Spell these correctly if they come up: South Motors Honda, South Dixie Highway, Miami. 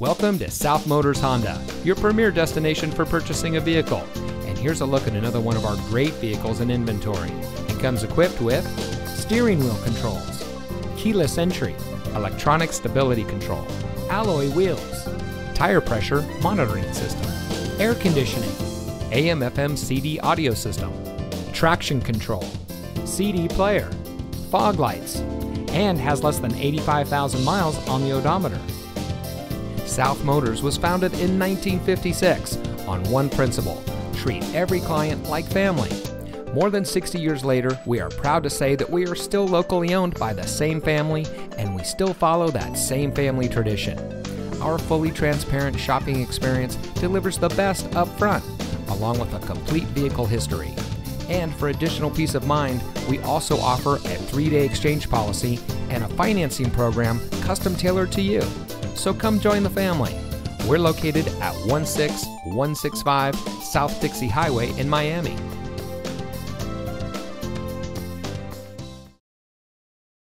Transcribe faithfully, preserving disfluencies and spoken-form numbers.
Welcome to South Motors Honda, your premier destination for purchasing a vehicle. And here's a look at another one of our great vehicles in inventory. It comes equipped with steering wheel controls, keyless entry, electronic stability control, alloy wheels, tire pressure monitoring system, air conditioning, A M F M C D audio system, traction control, C D player, fog lights, and has less than eighty-five thousand miles on the odometer. South Motors was founded in nineteen fifty-six on one principle: treat every client like family. More than sixty years later, we are proud to say that we are still locally owned by the same family, and we still follow that same family tradition. Our fully transparent shopping experience delivers the best up front, along with a complete vehicle history. And for additional peace of mind, we also offer a three-day exchange policy and a financing program custom tailored to you. So come join the family. We're located at one six one six five South Dixie Highway in Miami.